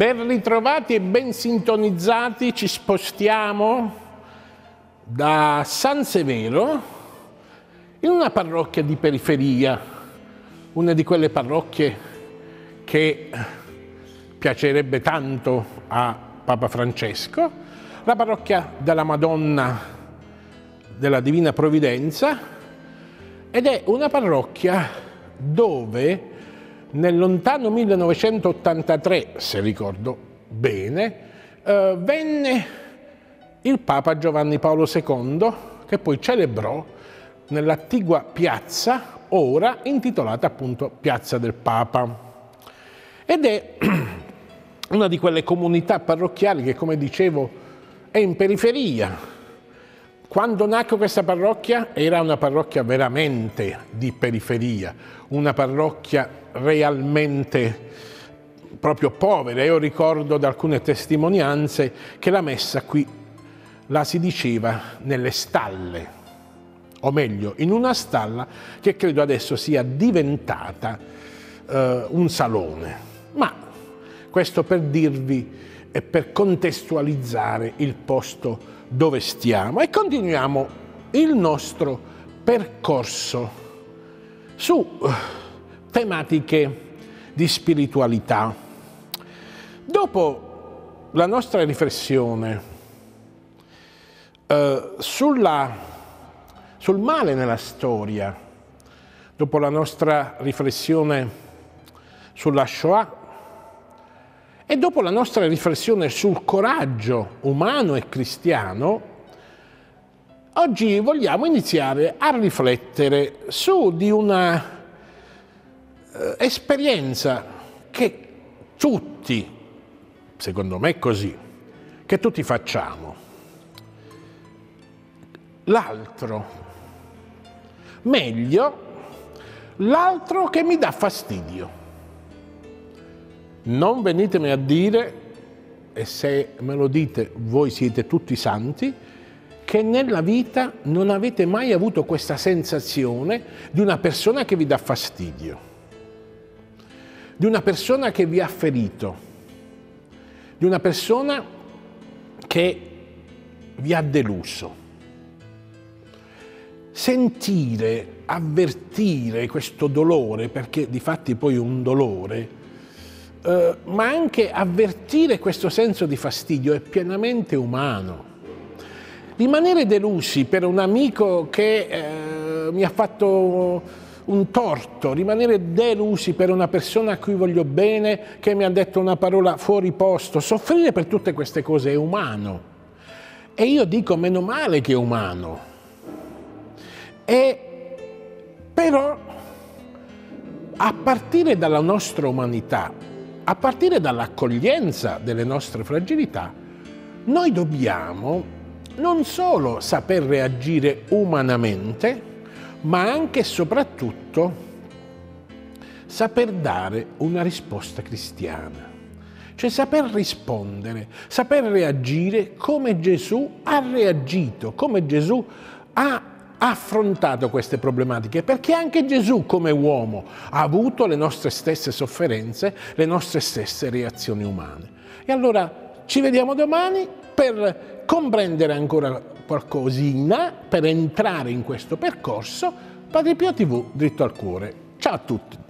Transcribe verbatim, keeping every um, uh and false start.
Ben ritrovati e ben sintonizzati, ci spostiamo da San Severo in una parrocchia di periferia, una di quelle parrocchie che piacerebbe tanto a Papa Francesco, la parrocchia della Madonna della Divina Provvidenza, ed è una parrocchia dove nel lontano millenovecentottantatré, se ricordo bene, eh, venne il Papa Giovanni Paolo secondo, che poi celebrò nell'attigua piazza, ora intitolata appunto Piazza del Papa. Ed è una di quelle comunità parrocchiali che, come dicevo, è in periferia. Quando nacque questa parrocchia era una parrocchia veramente di periferia, una parrocchia realmente proprio povera. Io ricordo da alcune testimonianze che la messa qui la si diceva nelle stalle, o meglio in una stalla che credo adesso sia diventata eh, un salone. Ma questo per dirvi e per contestualizzare il posto dove stiamo, e continuiamo il nostro percorso su tematiche di spiritualità. Dopo la nostra riflessione eh, sulla, sul male nella storia, dopo la nostra riflessione sulla Shoah, e dopo la nostra riflessione sul coraggio umano e cristiano, oggi vogliamo iniziare a riflettere su di una eh, esperienza che tutti, secondo me è così, che tutti facciamo. L'altro, meglio, l'altro che mi dà fastidio. Non venitemi a dire, e se me lo dite voi siete tutti santi, che nella vita non avete mai avuto questa sensazione di una persona che vi dà fastidio, di una persona che vi ha ferito, di una persona che vi ha deluso. Sentire, avvertire questo dolore, perché di fatti poi è un dolore, Uh, ma anche avvertire questo senso di fastidio è pienamente umano. Rimanere delusi per un amico che uh, mi ha fatto un torto, rimanere delusi per una persona a cui voglio bene, che mi ha detto una parola fuori posto, soffrire per tutte queste cose è umano. E io dico meno male che è umano. E però a partire dalla nostra umanità, a partire dall'accoglienza delle nostre fragilità, noi dobbiamo non solo saper reagire umanamente, ma anche e soprattutto saper dare una risposta cristiana. Cioè saper rispondere, saper reagire come Gesù ha reagito, come Gesù ha affrontato queste problematiche, perché anche Gesù come uomo ha avuto le nostre stesse sofferenze, le nostre stesse reazioni umane. E allora ci vediamo domani per comprendere ancora qualcosina, per entrare in questo percorso. Padre Pio tivù, Dritto al Cuore. Ciao a tutti!